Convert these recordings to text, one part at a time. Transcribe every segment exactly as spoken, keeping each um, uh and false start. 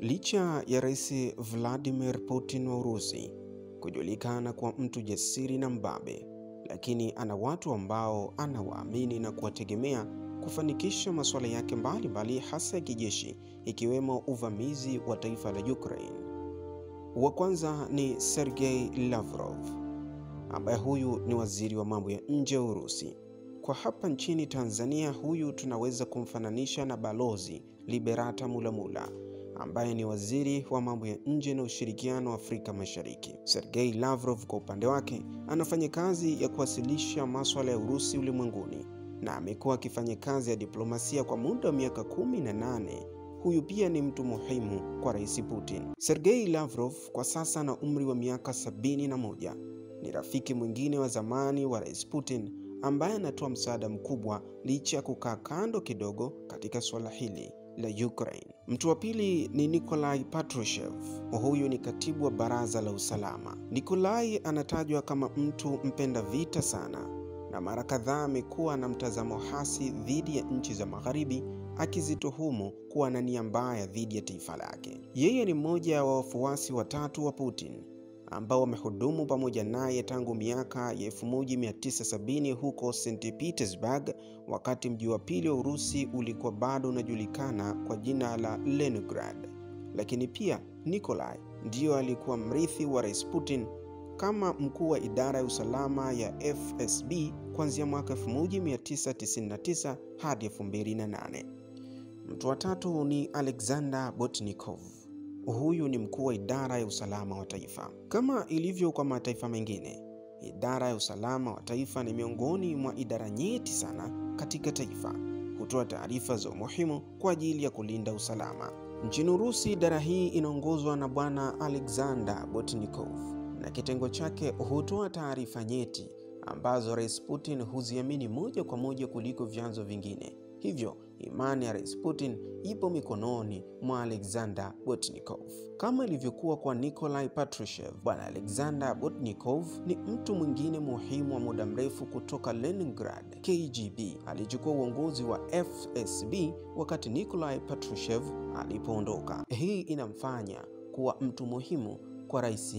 Licha ya Rais Vladimir Putin wa Urusi kujulikana kwa mtu jasiri na mbabe, lakini ana watu ambao anawaamini na kuwategemea kufanikisha masuala yake mbalimbali hasa ya kijeshi, ikiwemo uvamizi wa taifa la Ukraine. Wa kwanza ni Sergey Lavrov, ambaye huyu ni waziri wa mambo ya nje Urusi. Kwa hapa nchini Tanzania, huyu tunaweza kumfananisha na balozi Liberata Mulamula, ambaye ni waziri wa mambo ya nje na ushirikiano wa Afrika Mashariki. Sergei Lavrov kwa upande wake anafanya kazi ya kuwasilisha masuala ya Urusi ulimwenguni na amekuwa akifanya kazi ya diplomasia kwa muda wa miaka kumi na nane. Huyu pia ni mtu muhimu kwa Rais Putin. Sergei Lavrov kwa sasa na umri wa miaka sabini na moja. Ni rafiki mwingine wa zamani wa Rais Putin ambaye anatoa msaada mkubwa licha ya kukaa kando kidogo katika swala hili la Ukraine. Mtu wa pili ni Nikolai Patrushev. Huyu ni katibu wa Baraza la Usalama. Nikolai anatajwa kama mtu mpenda vita sana, na mara kadhaa amekuwa na mtazamo hasi dhidi ya nchi za magharibi, akizituhumu kuwa na nia mbaya dhidi ya taifa lake. Yeye ni mmoja wa wafuasi watatu wa Putin ambao wamehudumu pamoja naye tangu miaka ya elfu moja mia tisa sabini huko St Petersburg, wakati mji wa pili wa Urusi ulikuwa bado unajulikana kwa jina la Leningrad. Lakini pia Nikolai ndio alikuwa mrithi wa Rais Putin kama mkuu wa idara ya usalama ya F S B kuanzia mwaka elfu moja mia tisa tisini na tisa hadi elfu mbili na nane. Mtu wa tatu ni Alexander Bortnikov. Huyu ni mkuu wa idara ya usalama wa taifa. Kama ilivyo kwa mataifa mengine, idara ya usalama wa taifa ni miongoni mwa idara nyeti sana katika taifa. Hutoa taarifa za muhimu kwa ajili ya kulinda usalama. Nchini Urusi, idara hii inaongozwa na Bwana Alexander Bortnikov, na kitengo chake hutoa taarifa nyeti ambazo Rais Putin huziamini moja kwa moja kuliko vyanzo vingine. Hivyo, imani ya Rais Putin ipo mikononi mwa Alexander Bortnikov. Kama ilivyokuwa kwa Nikolai Patrushev, Bwana Alexander Bortnikov ni mtu mwingine muhimu wa muda mrefu kutoka Leningrad. K G B alichukua uongozi wa F S B wakati Nikolai Patrushev alipoondoka. Hii inamfanya kuwa mtu muhimu kwa Rais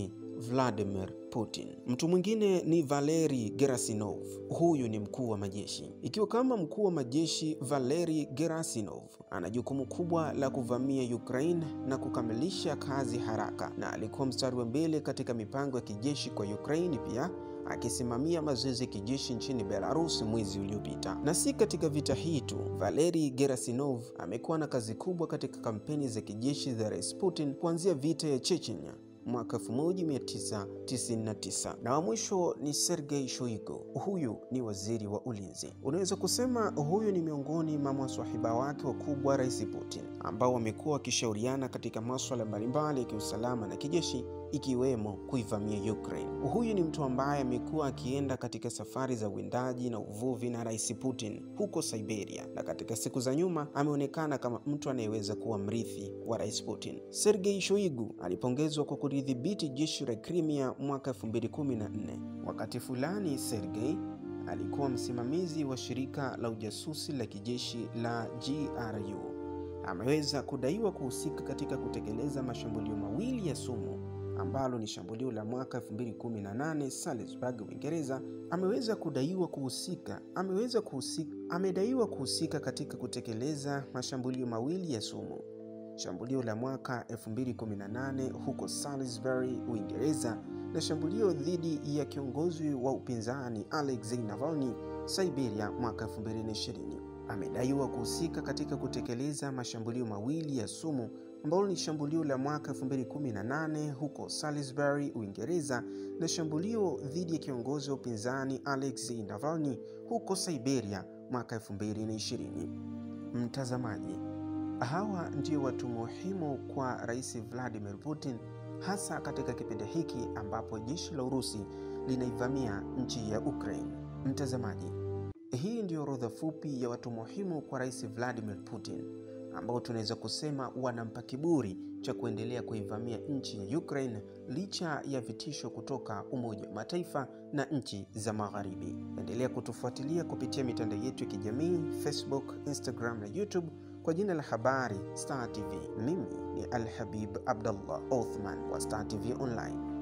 Vladimir Putin. Mtu mwingine ni Valery Gerasimov. Huyu ni mkuu wa majeshi. Ikiwa kama mkuu wa majeshi, Valery Gerasimov ana jukumu kubwa la kuvamia Ukraine na kukamilisha kazi haraka, na alikuwa mstari wa mbele katika mipango ya kijeshi kwa Ukraine, pia akisimamia mazoezi ya kijeshi nchini Belarus mwezi uliopita. Na si katika vita hii tu, Valery Gerasimov amekuwa na kazi kubwa katika kampeni za kijeshi za Rais Putin kuanzia vita ya Chechnya mwaka elfu moja mia tisa tisini na tisa. Na wa mwisho ni Sergei Shoigo. Huyu ni waziri wa ulinzi. Unaweza kusema huyu ni miongoni mwa maswahiba wake wakubwa Rais Putin, ambao wamekuwa wakishauriana katika masuala mbalimbali ya kiusalama na kijeshi, ikiwemo kuivamia Ukraine. Huyu ni mtu ambaye amekuwa akienda katika safari za windaji na uvuvi na Rais Putin huko Siberia, na katika siku za nyuma ameonekana kama mtu anayeweza kuwa mrithi wa Rais Putin. Sergei Shoigu alipongezwa kwa kudhibiti jeshi la Crimea mwaka elfu mbili na kumi na nne. Wakati fulani Sergei alikuwa msimamizi wa shirika la ujasusi la kijeshi la G R U. Ameweza kudaiwa kuhusika katika kutekeleza mashambulio mawili ya sumu, ambalo ni shambulio la mwaka elfu mbili na kumi na nane Salisbury, Uingereza. Ameweza kudaiwa kuhusika, ameweza kuhusika, amedaiwa kuhusika katika kutekeleza mashambulio mawili ya sumu. Shambulio la mwaka elfu mbili na kumi na nane huko Salisbury, Uingereza, na shambulio dhidi ya kiongozi wa upinzani Alexei Navalny, Siberia, mwaka elfu mbili na ishirini. Amedaiwa kuhusika katika kutekeleza mashambulio mawili ya sumu, ambalo ni shambulio la mwaka elfu mbili na kumi na nane huko Salisbury, Uingereza, na shambulio dhidi ya kiongozi wa upinzani Alexei Navalny huko Siberia mwaka elfu mbili na ishirini. Mtazamaji, hawa ndio watu muhimu kwa Rais Vladimir Putin, hasa katika kipindi hiki ambapo jeshi la Urusi linaivamia nchi ya Ukraine. Mtazamaji, hii ndio orodha fupi ya watu muhimu kwa Rais Vladimir Putin, ambao tunaweza kusema wanampa kiburi cha kuendelea kuivamia nchi ya Ukraine licha ya vitisho kutoka Umoja wa Mataifa na nchi za magharibi. Endelea kutufuatilia kupitia mitandao yetu ya kijamii, Facebook, Instagram na YouTube. Kwa jina la habari Star T V, mimi ni Alhabib Abdullah Othman wa Star T V Online.